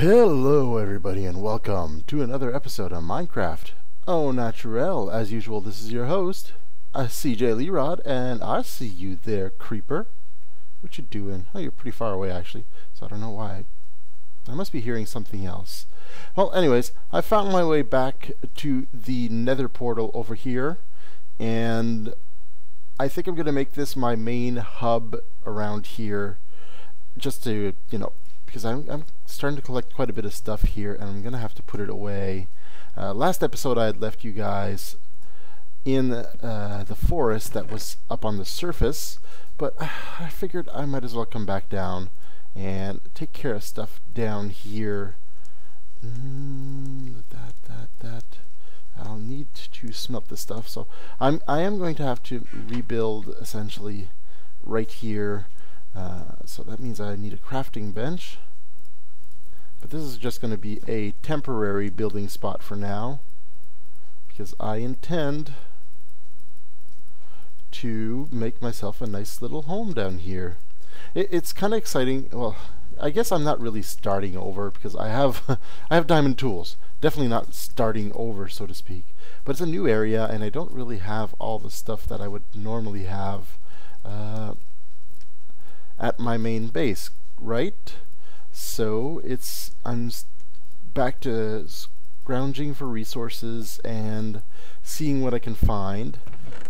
Hello everybody and welcome to another episode of Minecraft au naturel. As usual, this is your host, CJ Lerod, and I see you there, creeper. What you doing? Oh, you're pretty far away actually, so I don't know why. I must be hearing something else. Well, anyways, I found my way back to the nether portal over here, and I think I'm going to make this my main hub around here, just to, you know, because I'm starting to collect quite a bit of stuff here, and I'm going to have to put it away. Last episode I had left you guys in the forest that was up on the surface, but I figured I might as well come back down and take care of stuff down here. I'll need to smelt the stuff, so I am going to have to rebuild essentially right here. So that means I need a crafting bench, but this is just going to be a temporary building spot for now, because I intend to make myself a nice little home down here. It's kind of exciting. Well, I guess I'm not really starting over, because I have I have diamond tools. Definitely not starting over, so to speak, but it's a new area and I don't really have all the stuff that I would normally have at my main base, right? So it's, I'm back to scrounging for resources and seeing what I can find.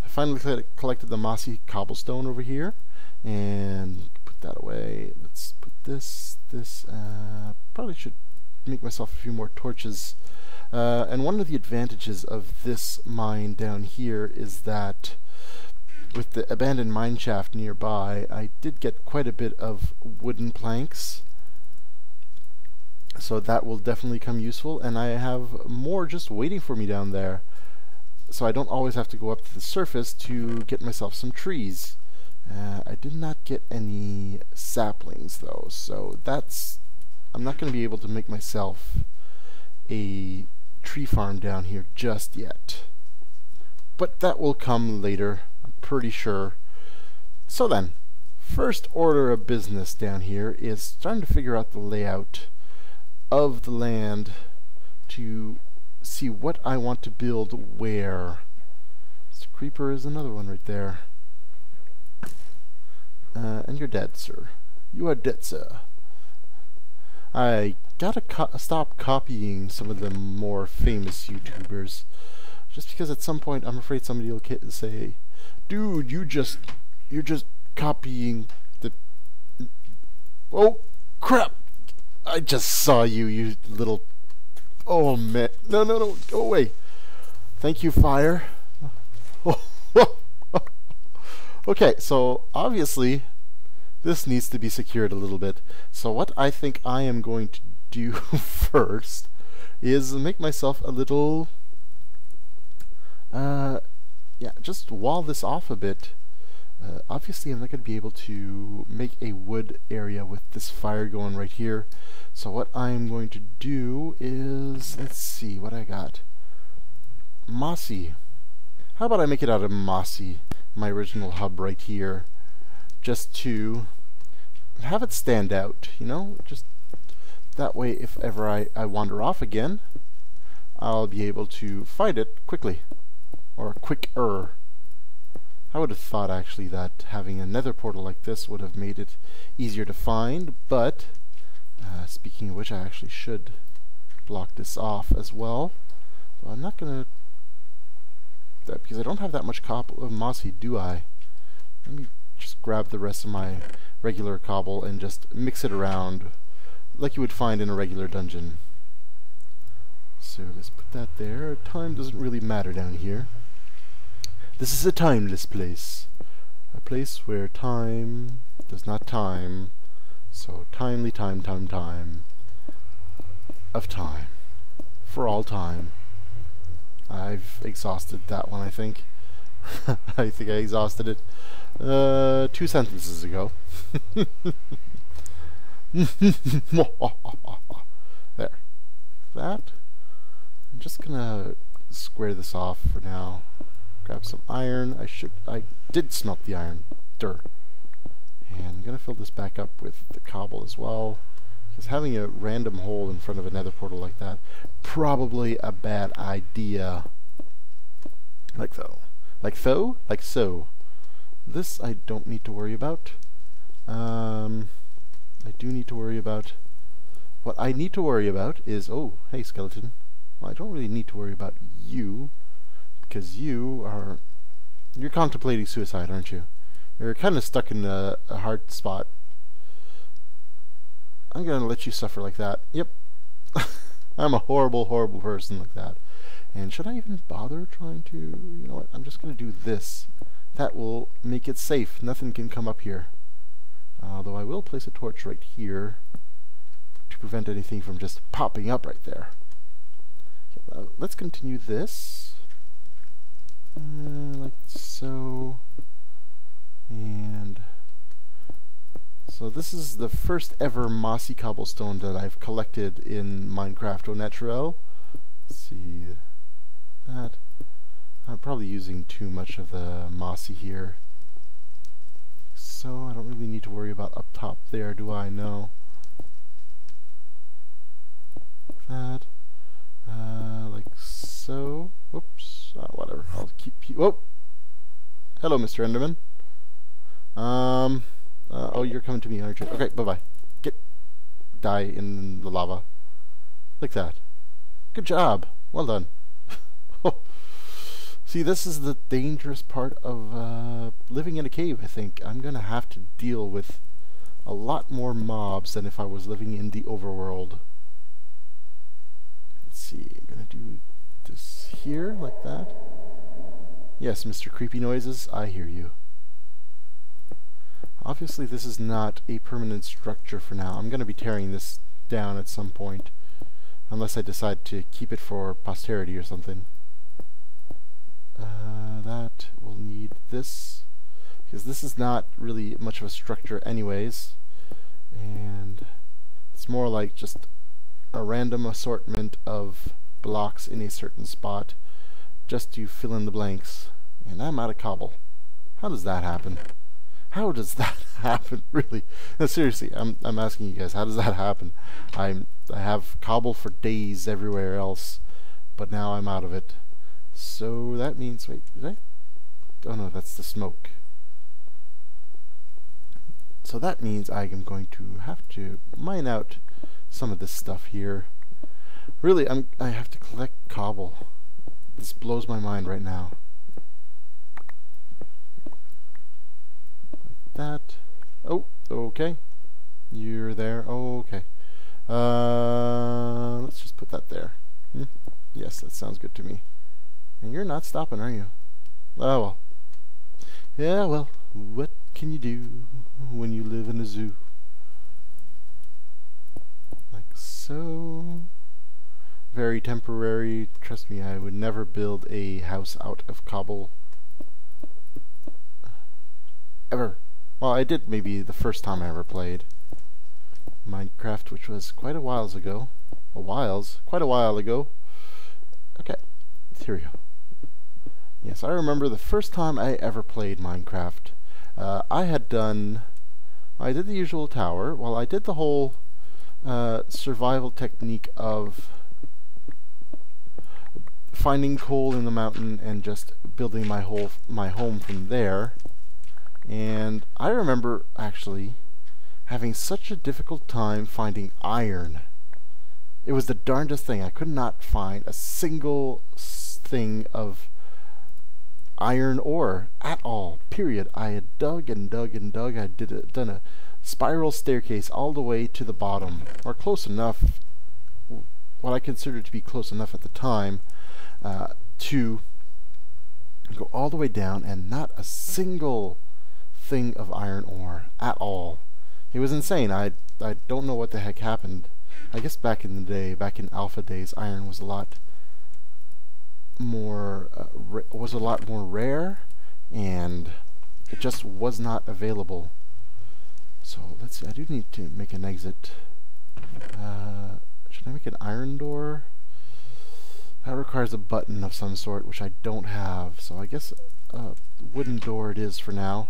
I finally collected the mossy cobblestone over here, and put that away. Let's put this, probably should make myself a few more torches. And one of the advantages of this mine down here is that with the abandoned mine shaft nearby, I did get quite a bit of wooden planks, so that will definitely come useful, and I have more just waiting for me down there, so I don't always have to go up to the surface to get myself some trees. I did not get any saplings though, so that's, I'm not going to be able to make myself a tree farm down here just yet, but that will come later, pretty sure. So then, first order of business down here is trying to figure out the layout of the land to see what I want to build where. This creeper is another one right there. And you're dead, sir. You are dead, sir. I gotta stop copying some of the more famous YouTubers, just because at some point I'm afraid somebody will say, dude, you're just copying the... Oh, crap! I just saw you, you little... Oh, man. No, no, no, go away. Thank you, fire. Okay, so obviously this needs to be secured a little bit. So what I think I am going to do first is make myself a little... yeah, just wall this off a bit. Obviously I'm not going to be able to make a wood area with this fire going right here. So what I'm going to do is, let's see what I got. Mossy. How about I make it out of mossy, my original hub right here, just to have it stand out, you know? Just that way if ever I wander off again, I'll be able to find it quickly. Or quicker. I would have thought actually that having a nether portal like this would have made it easier to find, but speaking of which, I actually should block this off as well. So I'm not gonna do that, because I don't have that much cobble of mossy, do I? Let me just grab the rest of my regular cobble and just mix it around like you would find in a regular dungeon. So let's put that there. Time doesn't really matter down here. This is a timeless place. A place where time does not time. So timely time. Of time. For all time. I've exhausted that one, I think. I think I exhausted it 2 sentences ago. There. That. I'm just gonna square this off for now. Grab some iron. I did smelt the iron. And I'm gonna fill this back up with the cobble as well. because having a random hole in front of a nether portal like that, probably a bad idea. Like so. Like so? Like so. This I don't need to worry about. I do need to worry about... What I need to worry about is... Oh, hey, skeleton. Well, I don't really need to worry about you, because you are... You're contemplating suicide, aren't you? You're kind of stuck in a hard spot. I'm gonna let you suffer like that. Yep. I'm a horrible, horrible person like that. And should I even bother trying to... You know what? I'm just gonna do this. That will make it safe. Nothing can come up here. Although I will place a torch right here to prevent anything from just popping up right there. Okay, let's continue this. Like so. And... So this is the first ever mossy cobblestone that I've collected in Minecraft au naturel. Let's see that. I'm probably using too much of the mossy here. So I don't really need to worry about up top there, do I? No. That. Like so. Oops. Whatever. I'll keep you. Whoa! Hello, Mr. Enderman. Oh, you're coming to me, aren't you? Okay, bye-bye. Die in the lava. Like that. Good job. Well done. See, this is the dangerous part of living in a cave, I think. I'm going to have to deal with a lot more mobs than if I was living in the overworld. Let's see. I'm going to do this here, like that. Yes, Mr. Creepy Noises, I hear you. Obviously this is not a permanent structure for now. I'm going to be tearing this down at some point, unless I decide to keep it for posterity or something. That will need this, because this is not really much of a structure anyways, and it's more like just a random assortment of blocks in a certain spot just to fill in the blanks. And I'm out of cobble. How does that happen? How does that happen, really? No, seriously, I'm asking you guys, how does that happen? I have cobble for days everywhere else, but now I'm out of it. So that means, wait, did I? Oh no, that's the smoke. So that means I am going to have to mine out some of this stuff here. Really, I have to collect cobble. This blows my mind right now. That. Oh, okay. You're there. Oh, okay. Let's just put that there. Hmm? Yes, that sounds good to me. And you're not stopping, are you? Oh, well. Yeah, well, what can you do when you live in a zoo? Like so. Very temporary. Trust me, I would never build a house out of cobble. Ever. Well, I did maybe the first time I ever played Minecraft, which was quite a whiles ago. Quite a while ago. Okay, here we go. Yes, I remember the first time I ever played Minecraft. I did the usual tower. Well, I did the whole survival technique of finding coal in the mountain and just building my home from there. And I remember actually having such a difficult time finding iron. It was the darndest thing. I could not find a single thing of iron ore at all, period. I had dug and dug and dug. I done a spiral staircase all the way to the bottom, or close enough, what I considered to be close enough at the time, to go all the way down, and not a single thing of iron ore at all. It was insane. I don't know what the heck happened. I guess back in the day, back in alpha days, iron was a lot more rare, and it just was not available. So let's see. I do need to make an exit. Should I make an iron door? That requires a button of some sort, which I don't have. So I guess a wooden door it is for now.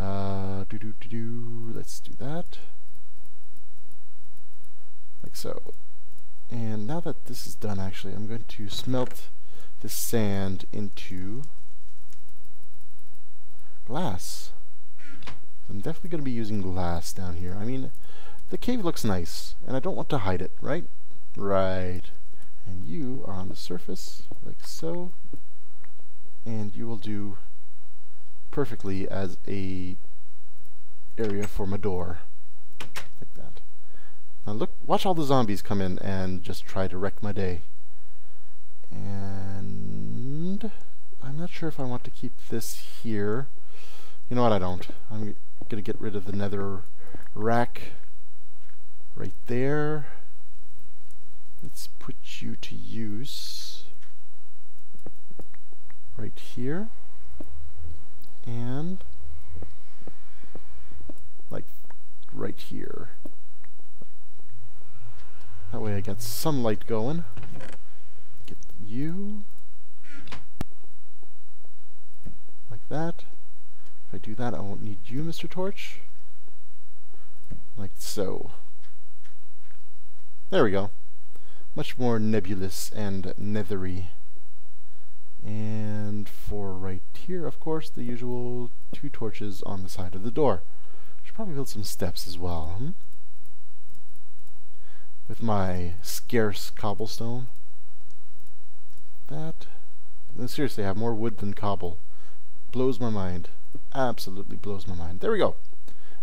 Let's do that. like so. And now that this is done, actually, I'm going to smelt the sand into glass. I'm definitely going to be using glass down here. I mean, the cave looks nice, and I don't want to hide it, right? Right. And you are on the surface, like so. And you will do perfectly as a area for my door. Like that. Now look, watch all the zombies come in and just try to wreck my day. And I'm not sure if I want to keep this here. You know what, I don't. I'm gonna get rid of the nether rack right there. Let's put you to use right here. And like right here. That way I got some light going. Get you. Like that. If I do that, I won't need you, Mr. Torch. Like so. There we go. Much more nebulous and nethery. And for right here, of course, the usual two torches on the side of the door. Should probably build some steps as well. With my scarce cobblestone. That. And seriously, I have more wood than cobble. Blows my mind. Absolutely blows my mind. There we go.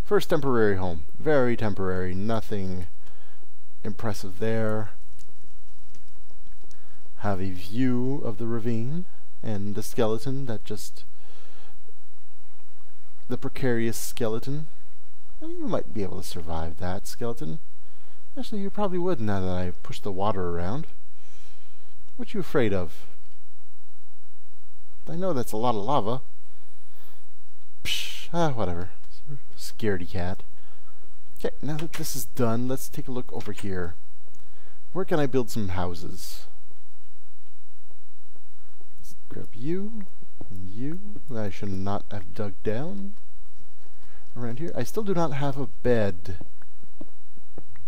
First temporary home. Very temporary. Nothing impressive there. Have a view of the ravine and the skeleton that just... the precarious skeleton. You might be able to survive that skeleton. Actually, you probably would now that I push the water around. What you afraid of? I know that's a lot of lava. Ah, whatever. Scaredy cat. Okay, now that this is done, let's take a look over here. Where can I build some houses? Let's grab you, and you. I should not have dug down around here. I still do not have a bed.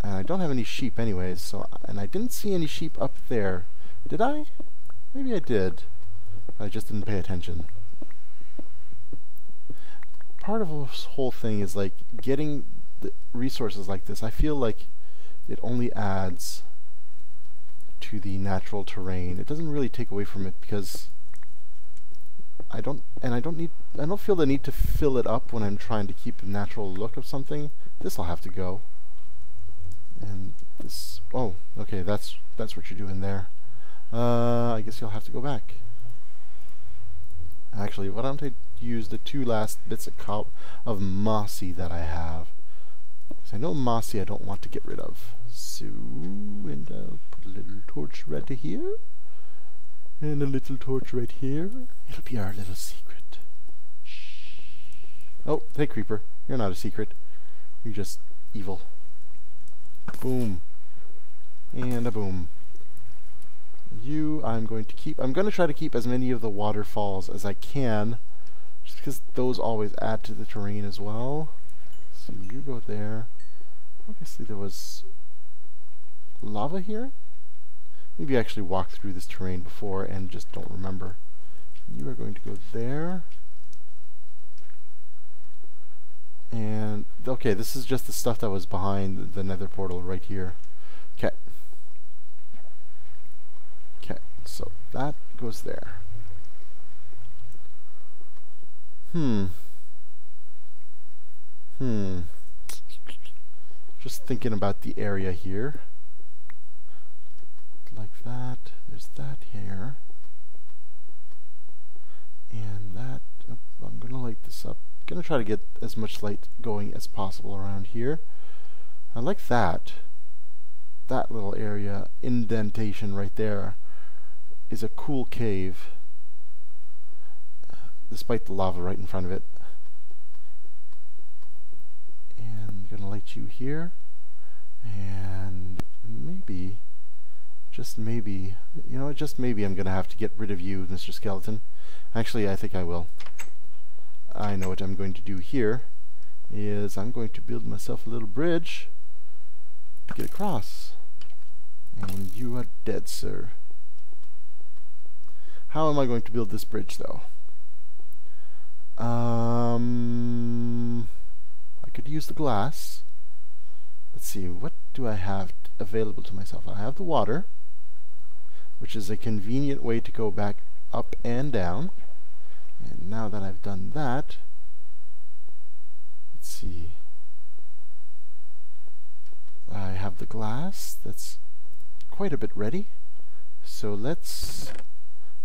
And I don't have any sheep anyways, so... and I didn't see any sheep up there. Did I? Maybe I did. I just didn't pay attention. Part of this whole thing is like getting the resources like this. I feel like it only adds to the natural terrain. It doesn't really take away from it because I don't feel the need to fill it up when I'm trying to keep a natural look of something. This'll have to go. And this. Oh, okay. That's what you're doing there. I guess you'll have to go back. Actually, why don't I use the two last bits of mossy that I have? Because I know mossy I don't want to get rid of. So, and I'll put a little torch right here. And a little torch right here. It'll be our little secret. Oh, hey creeper. You're not a secret. You're just evil. Boom. And a boom. You, I'm going to keep... I'm going to try to keep as many of the waterfalls as I can. Just because those always add to the terrain as well. So you go there. Obviously there was lava here? Maybe I actually walked through this terrain before and just don't remember. You are going to go there. And... okay, this is just the stuff that was behind the nether portal right here. Okay. Okay, so that goes there. Just thinking about the area here. Like that. There's that here. And that... oh, I'm going to light this up. Gonna try to get as much light going as possible around here. I like that. That little area indentation right there is a cool cave, despite the lava right in front of it. And I'm gonna light you here, and maybe, just maybe, you know, just maybe I'm gonna have to get rid of you, Mr. Skeleton. Actually, I think I will. I know what I'm going to do here is I'm going to build myself a little bridge to get across. And you are dead, sir. How am I going to build this bridge, though? I could use the glass. Let's see, what do I have available to myself? I have the water, which is a convenient way to go back up and down. And now that I've done that, let's see. I have the glass. That's quite a bit ready. So let's,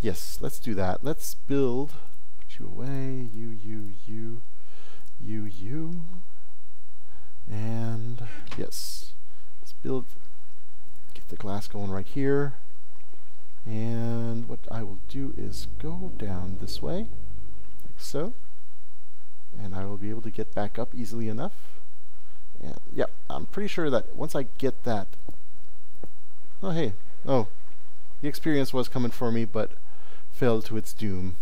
yes, let's do that. Let's build. Put you away. You. And yes, let's build, get the glass going right here, and what I will do is go down this way like so, and I will be able to get back up easily enough. And yeah, I'm pretty sure that once I get that, oh hey, oh, the experience was coming for me but fell to its doom.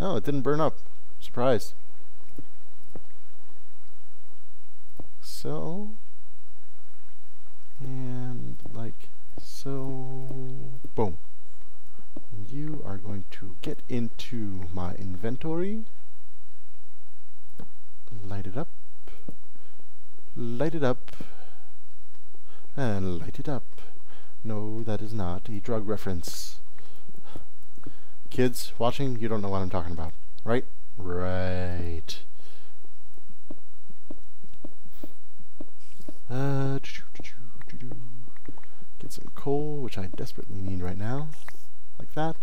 Oh, it didn't burn up, surprise. So, and like so, boom. You are going to get into my inventory, light it up, and light it up. No, that is not a drug reference. Kids watching, you don't know what I'm talking about, right? Right. Get some coal, which I desperately need right now, like that.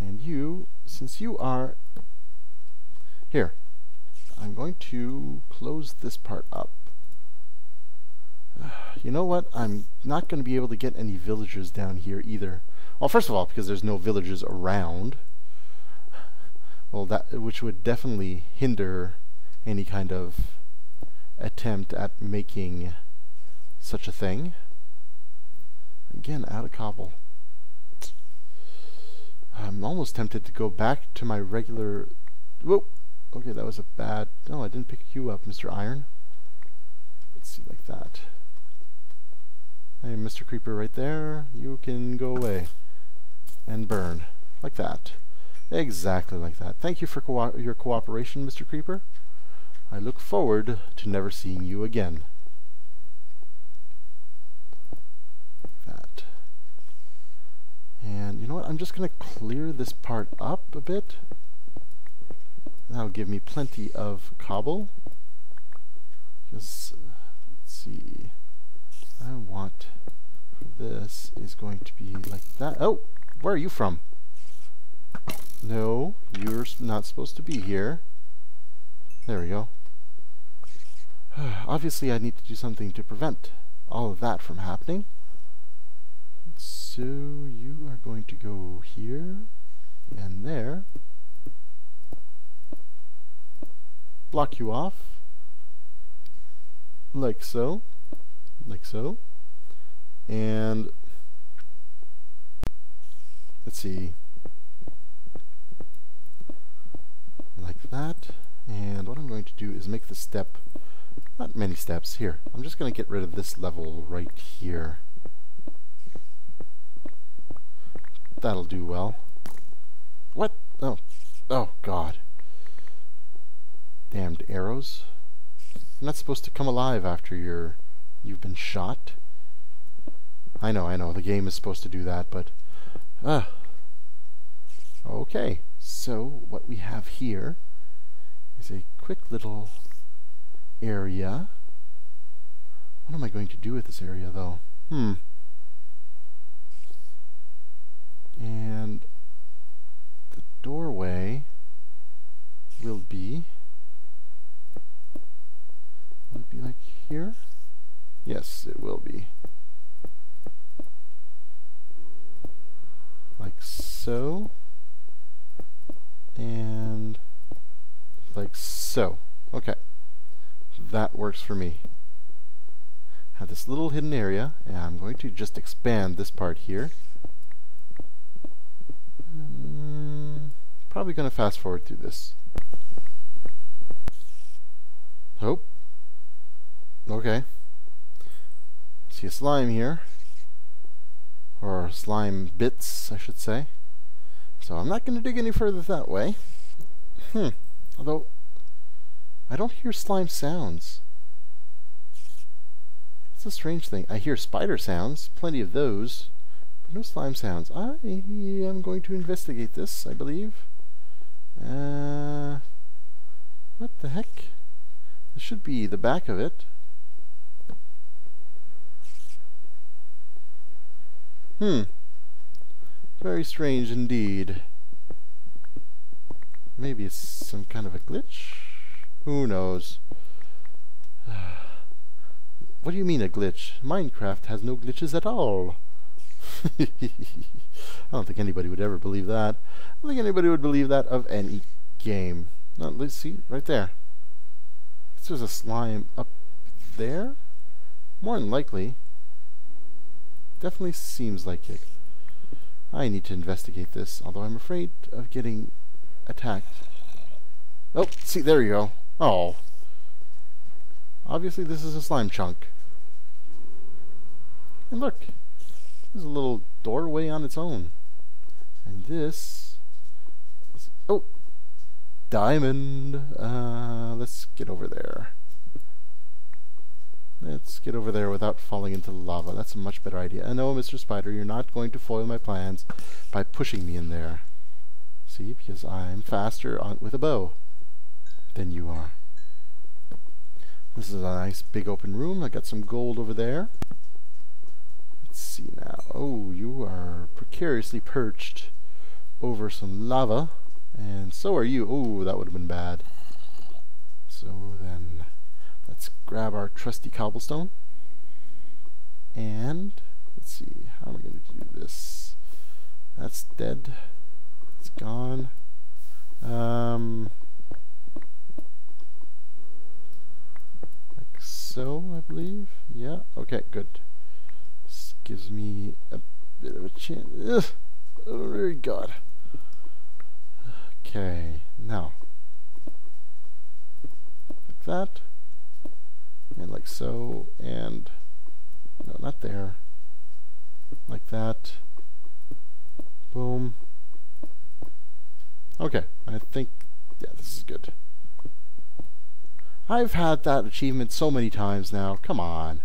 And you, since you are here, I'm going to close this part up. You know what, I'm not going to be able to get any villagers down here either. Well, first of all, because there's no villagers around, well, that which would definitely hinder any kind of attempt at making such a thing. Again, out of cobble. I'm almost tempted to go back to my regular... Whoa! Okay, that was a bad... No, I didn't pick you up, Mr. Iron. Let's see, like that. Hey, Mr. Creeper right there, you can go away and burn. Like that. Exactly like that. Thank you for your cooperation, Mr. Creeper. I look forward to never seeing you again. That. And you know what? I'm just going to clear this part up a bit. That'll give me plenty of cobble. Because, let's see. I want this is going to be like that. Oh, where are you from? No, you're not supposed to be here. There we go. Obviously I need to do something to prevent all of that from happening. So you are going to go here and there. Block you off. Like so. Like so. And let's see. Like that. And what I'm going to do is make the step, not many steps, here. I'm just going to get rid of this level right here. That'll do well. What? Oh. Oh, God. Damned arrows. You're not supposed to come alive after you've been shot. I know, the game is supposed to do that, but... Okay, so what we have here is a quick little area. What am I going to do with this area, though? And the doorway will be... Will it be like here? Yes, it will be. Like so. And... like so. Okay. That works for me. Have this little hidden area, and I'm going to just expand this part here. Probably going to fast forward through this. Oh. Okay. see a slime here, or slime bits I should say, so I'm not going to dig any further that way. Although I don't hear slime sounds. It's a strange thing. I hear spider sounds, plenty of those, but no slime sounds. I am going to investigate this, I believe. What the heck? This should be the back of it. Very strange indeed. Maybe it's some kind of a glitch? Who knows? What do you mean a glitch? Minecraft has no glitches at all. I don't think anybody would ever believe that. I don't think anybody would believe that of any game. No, let's see, right there. There's a slime up there? More than likely. Definitely seems like it. I need to investigate this, although I'm afraid of getting attacked. Oh, see, there you go. Oh. Obviously this is a slime chunk. And look, there's a little doorway on its own. And this is, oh, diamond. Let's get over there. Let's get over there without falling into lava. That's a much better idea. I know, Mr. Spider, you're not going to foil my plans by pushing me in there. See, because I'm faster with a bow than you are. This is a nice big open room. I got some gold over there. Let's see now. Oh, you are precariously perched over some lava. And so are you. Oh, that would have been bad. So then, let's grab our trusty cobblestone. And, let's see, how am I going to do this? That's dead. It's gone. Like so, I believe. Yeah, okay, good. This gives me a bit of a chance. Ugh. Oh my god. Okay, now. Like that. And like so, and no, not there. Like that. Boom. Okay, I think, yeah, this is good. I've had that achievement so many times now. Come on.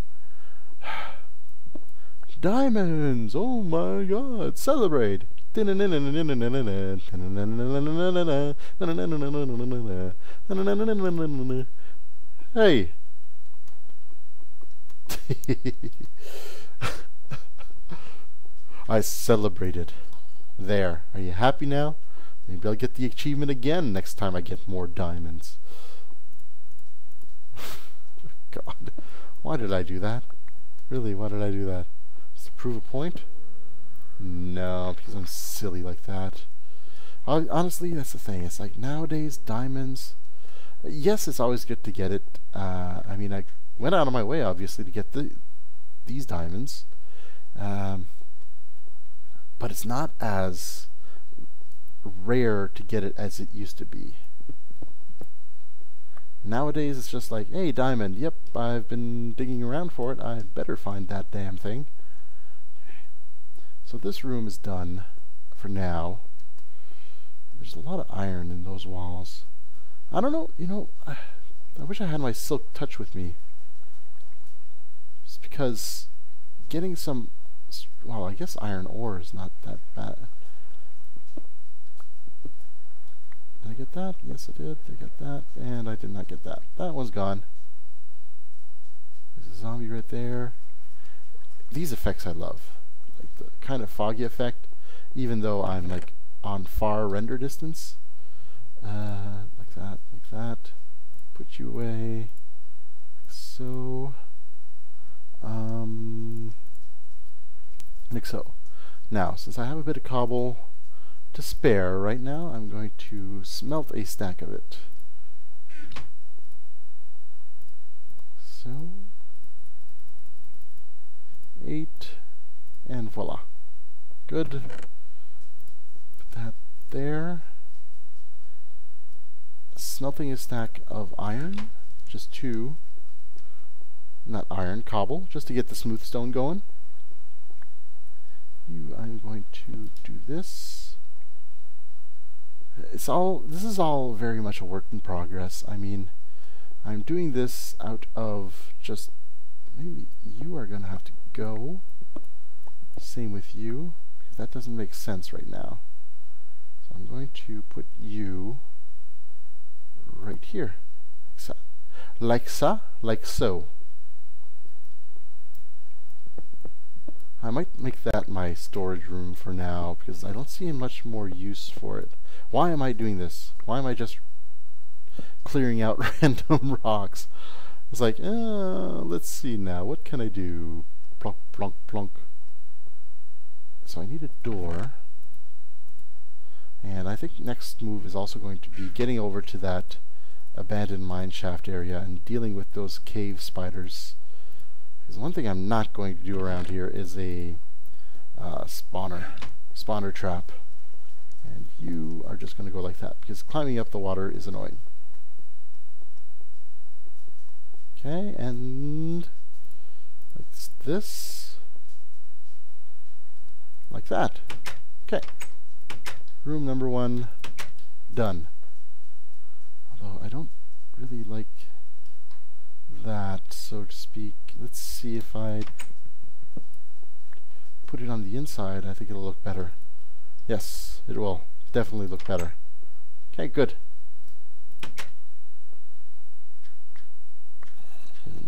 Diamonds! Oh my god! Celebrate! Hey! I celebrated. There. Are you happy now? Maybe I'll get the achievement again next time I get more diamonds. God. Why did I do that? Really, why did I do that? Just to prove a point? No, because I'm silly like that. Honestly, that's the thing. It's like nowadays, diamonds... Yes, it's always good to get it. I mean, I went out of my way, obviously, to get these diamonds. But it's not as rare to get it as it used to be. Nowadays, it's just like, hey, diamond, yep, I've been digging around for it. I better find that damn thing. So this room is done for now. There's a lot of iron in those walls. I don't know, you know, I wish I had my silk touch with me. Just because getting some, well, I guess iron ore is not that bad. Did I get that? Yes, I did. I got that, and I did not get that. That one's gone. There's a zombie right there. These effects I love. Like the kind of foggy effect, even though I'm like on far render distance. Like that, put you away, like so, like so. Now, since I have a bit of cobble to spare right now, I'm going to smelt a stack of it. So, 8, and voila. Good. Put that there. Smelting a stack of iron, just 2, not iron, cobble, just to get the smooth stone going. I'm going to do this. This is all very much a work in progress. I mean, I'm doing this out of just, maybe you are going to have to go. Same with you, because that doesn't make sense right now. So I'm going to put you right here. Like so. I might make that my storage room for now, because I don't see much more use for it. Why am I doing this? Why am I just clearing out random rocks? It's like, let's see now. What can I do? Plonk, plonk, plonk. So I need a door. And I think next move is also going to be getting over to that abandoned mineshaft area and dealing with those cave spiders. Because one thing I'm not going to do around here is a spawner trap. And you are just going to go like that, because climbing up the water is annoying. Okay, and like this. Like that. Okay. Room number one, done. Although I don't really like that, so to speak. Let's see if I put it on the inside. I think it'll look better. Yes, it will definitely look better. Okay, good.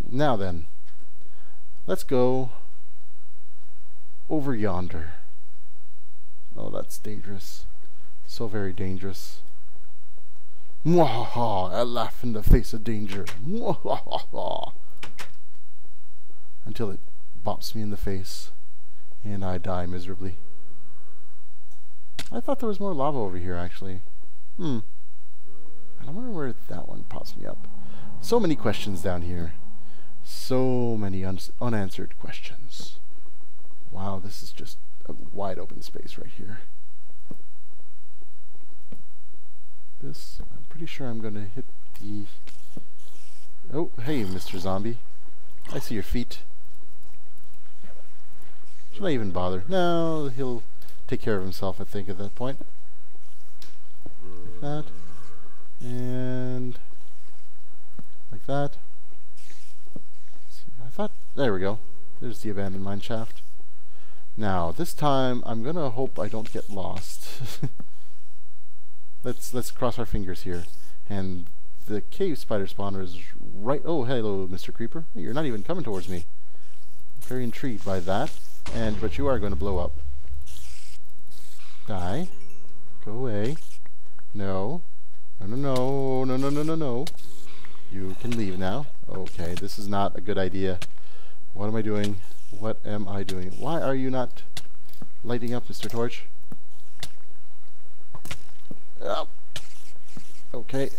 Now then, let's go over yonder. Oh, that's dangerous. So very dangerous. Mwahaha! I laugh in the face of danger. Mwahaha! Until it bops me in the face, and I die miserably. I thought there was more lava over here, actually. I don't remember where that one pops me up. So many questions down here. So many unanswered questions. Wow, this is just a wide open space right here. This, I'm pretty sure I'm going to hit the... Oh, hey, Mr. Zombie. I see your feet. Should I even bother? No, he'll take care of himself, I think, at that point. Like that. And... like that. I thought... there we go. There's the abandoned mine shaft. Now, this time, I'm going to hope I don't get lost. Let's cross our fingers here. And the cave spider spawner is right... Oh, hello, Mr. Creeper. You're not even coming towards me. I'm very intrigued by that. But you are going to blow up. Die. Go away. No. No, no, no, no, no, no, no. You can leave now. Okay, this is not a good idea. What am I doing? What am I doing? Why are you not lighting up, Mr. Torch? Okay.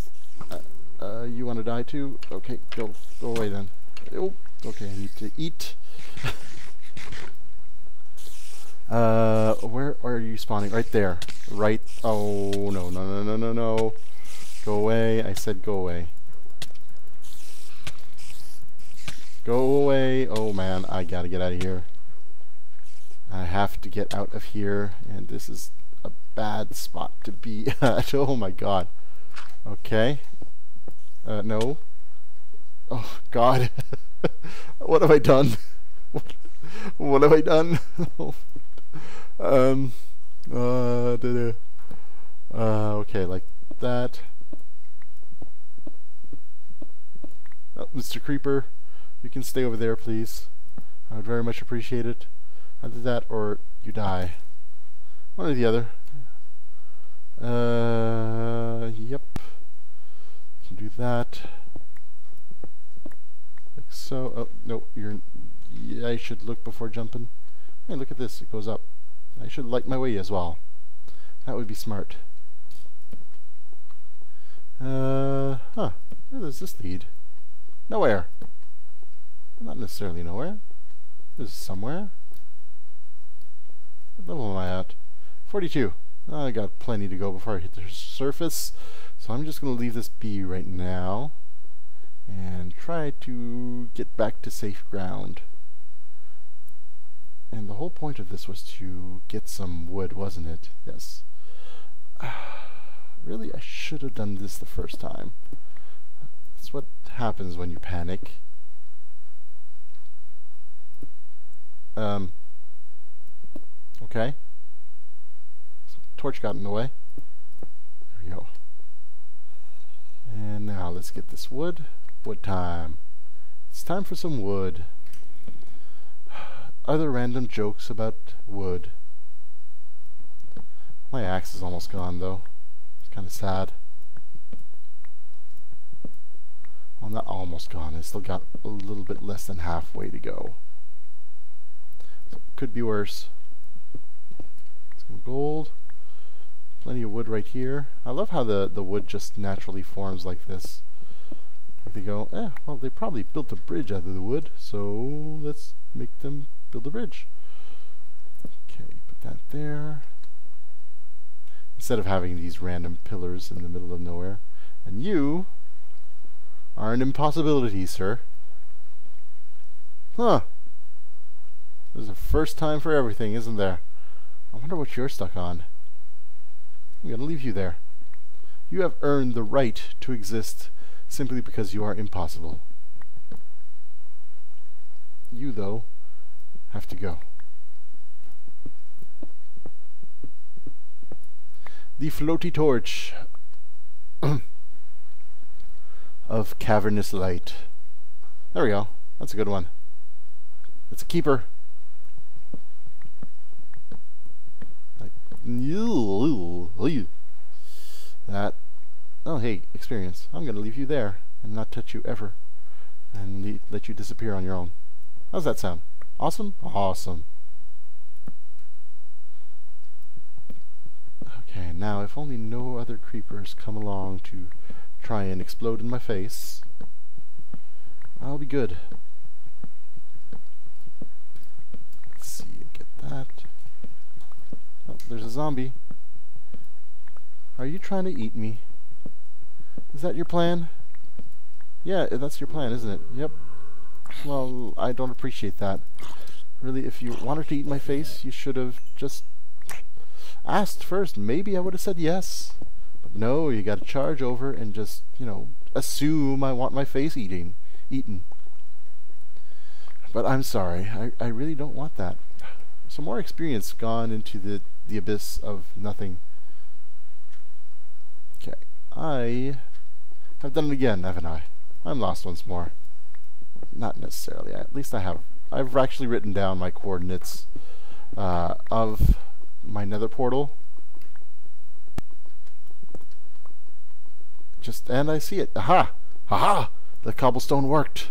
You want to die too? Okay, go away then. Oh, okay, I need to eat. Where are you spawning? Right there. Right. Oh, no, no, no, no, no, no. Go away. I said go away. Go away. Oh, man, I gotta get out of here. I have to get out of here, and this is a bad spot to be at. Oh, my God. Okay. No. Oh, God. What have I done? What have I done? Okay, like that. Oh, Mr. Creeper, you can stay over there, please. I would very much appreciate it. Either that or you die. One or the other. Yep. Can do that. Like so. Oh, no, I should look before jumping. Hey, look at this. It goes up. I should light my way as well. That would be smart. Where does this lead? Nowhere. Not necessarily nowhere. This is somewhere. What level am I at? 42. I got plenty to go before I hit the surface. So I'm just going to leave this be right now. and try to get back to safe ground. And the whole point of this was to get some wood, wasn't it? Yes. Really, I should have done this the first time. That's what happens when you panic. Okay. Torch got in the way. There we go. And now let's get this wood. Wood time. It's time for some wood. Other random jokes about wood. My axe is almost gone though. It's kind of sad. Well, not almost gone. I still got a little bit less than halfway to go. So could be worse. Some gold. Plenty of wood right here. I love how the wood just naturally forms like this. They go, well, they probably built a bridge out of the wood, so let's make them build a bridge. Okay, put that there. Instead of having these random pillars in the middle of nowhere. And you are an impossibility, sir. Huh. There's a first time for everything, isn't there? I wonder what you're stuck on. I'm gonna leave you there. You have earned the right to exist simply because you are impossible. You, though, have to go. The floaty torch of cavernous light. There we go. That's a good one. It's a keeper. That. Oh, hey, experience. I'm going to leave you there and not touch you ever and let you disappear on your own. How's that sound? Awesome? Awesome. Okay, now if only no other creepers come along to try and explode in my face, I'll be good. Let's see, get that. Oh, there's a zombie. Are you trying to eat me? Is that your plan? Yeah, that's your plan, isn't it? Yep. Well, I don't appreciate that. Really, if you wanted to eat my face, you should have just asked first. Maybe I would have said yes. But no, you gotta charge over and just, you know, assume I want my face eaten. But I'm sorry. I really don't want that. Some more experience gone into the abyss of nothing. Okay. I have done it again, haven't I? I'm lost once more. Not necessarily. At least I have. I've actually written down my coordinates of my nether portal. And I see it. Aha! Aha! The cobblestone worked.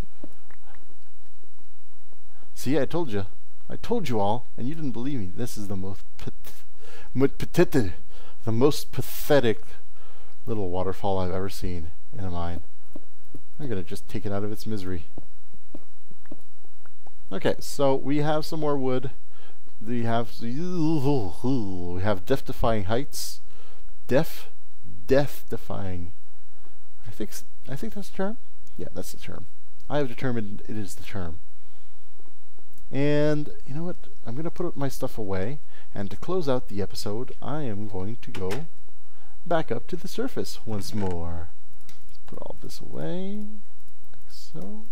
See, I told you. I told you all, and you didn't believe me. This is the most pathetic little waterfall I've ever seen in a mine. I'm gonna just take it out of its misery. Okay, so we have some more wood. We have death-defying heights. Death-defying. I think that's the term. Yeah, that's the term. I have determined it is the term. And you know what? I'm gonna put my stuff away. And to close out the episode, I am going to go back up to the surface once more. Put all this away, like so.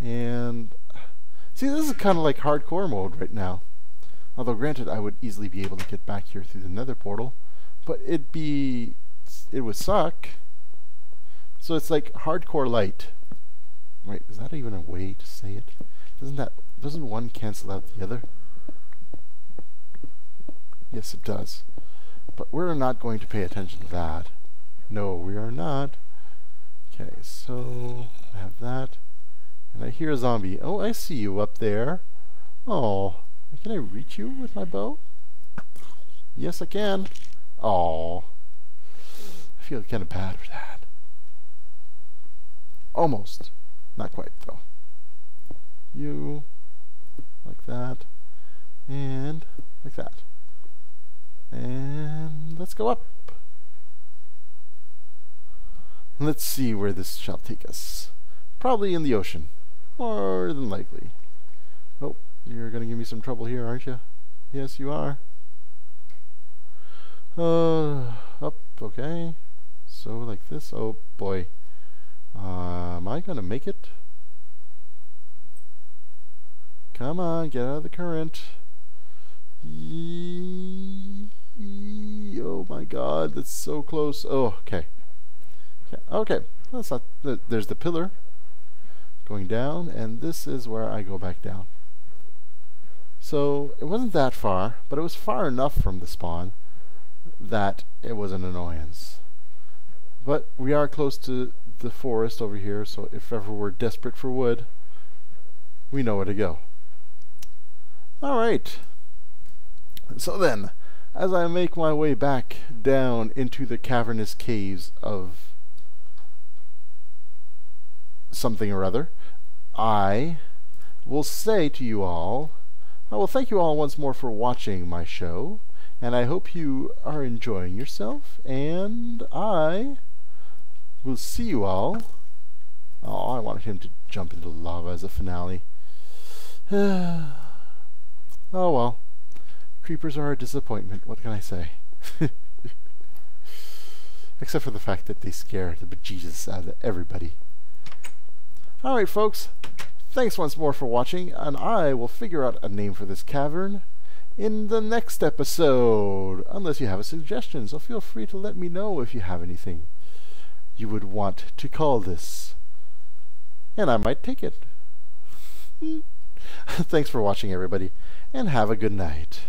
And see, this is kind of like hardcore mode right now. Although, granted, I would easily be able to get back here through the nether portal, but it would suck. So it's like hardcore light. Wait, is that even a way to say it? Doesn't one cancel out the other? Yes, it does. But we're not going to pay attention to that. No, we are not. Okay, so I have that. And I hear a zombie. Oh, I see you up there. Oh, can I reach you with my bow? Yes, I can. Oh, I feel kind of bad for that. Almost. Not quite, though. You. Like that. And like that. And let's go up. Let's see where this shall take us. Probably in the ocean, more than likely. Oh, you're gonna give me some trouble here, aren't you? Yes, you are. Up, okay. So like this, oh boy. Am I gonna make it? Come on, get out of the current. Oh my god, that's so close. Oh, okay. Okay, that's not. There's the pillar going down, and this is where I go back down. So it wasn't that far, but it was far enough from the spawn that it was an annoyance. But we are close to the forest over here, so if ever we're desperate for wood, we know where to go. Alright, so then, as I make my way back down into the cavernous caves of something or other, I will say to you all, I will thank you all once more for watching my show, and I hope you are enjoying yourself, and I will see you all. Oh, I wanted him to jump into lava as a finale. Oh well, creepers are a disappointment, what can I say? Except for the fact that they scare the bejesus out of everybody. Alright folks, thanks once more for watching, and I will figure out a name for this cavern in the next episode, unless you have a suggestion, so feel free to let me know if you have anything you would want to call this, and I might take it. Thanks for watching, everybody, and have a good night.